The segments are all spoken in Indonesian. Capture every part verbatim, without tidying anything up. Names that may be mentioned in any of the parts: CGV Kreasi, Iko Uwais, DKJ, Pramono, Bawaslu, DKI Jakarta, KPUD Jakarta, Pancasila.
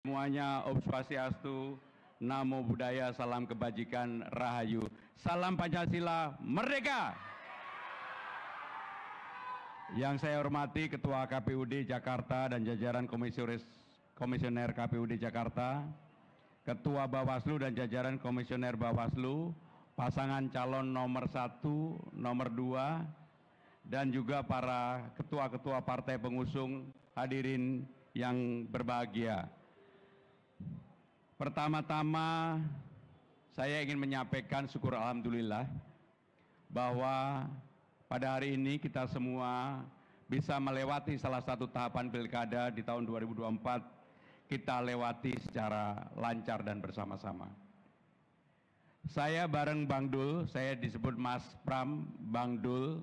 Semuanya Om Swastiastu, Namo Buddhaya, salam kebajikan, Rahayu, salam Pancasila, Merdeka. Yang saya hormati Ketua K P U D Jakarta dan jajaran komisioner komisioner K P U D Jakarta, Ketua Bawaslu dan jajaran komisioner Bawaslu, pasangan calon nomor satu, nomor dua, dan juga para ketua-ketua partai pengusung, hadirin yang berbahagia. Pertama-tama saya ingin menyampaikan syukur alhamdulillah bahwa pada hari ini kita semua bisa melewati salah satu tahapan pilkada di tahun dua ribu dua puluh empat, kita lewati secara lancar dan bersama-sama. Saya bareng Bang Dul, saya disebut Mas Pram, Bang Dul,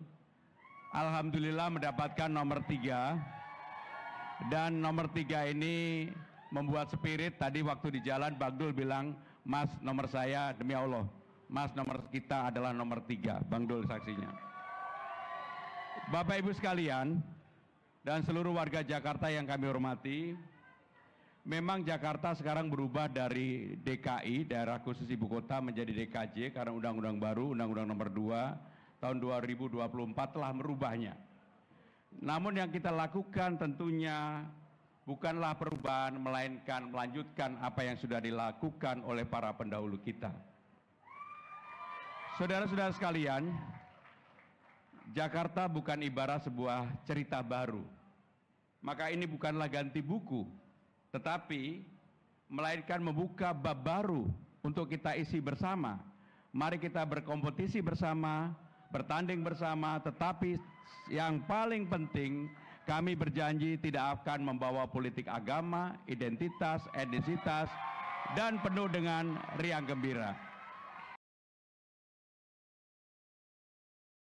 alhamdulillah mendapatkan nomor tiga, dan nomor tiga ini membuat spirit. Tadi waktu di jalan Bang Dul bilang, Mas, nomor saya demi Allah, Mas, nomor kita adalah nomor tiga. Bang Dul saksinya. Bapak Ibu sekalian dan seluruh warga Jakarta yang kami hormati, memang Jakarta sekarang berubah dari D K I, daerah khusus ibu kota, menjadi D K J karena undang-undang baru, undang-undang nomor dua tahun dua ribu dua puluh empat telah merubahnya. Namun yang kita lakukan tentunya bukanlah perubahan, melainkan melanjutkan apa yang sudah dilakukan oleh para pendahulu kita. Saudara-saudara sekalian, Jakarta bukan ibarat sebuah cerita baru. Maka ini bukanlah ganti buku, tetapi melainkan membuka bab baru untuk kita isi bersama. Mari kita berkompetisi bersama, bertanding bersama, tetapi yang paling penting, kami berjanji tidak akan membawa politik agama, identitas, etnisitas, dan penuh dengan riang gembira.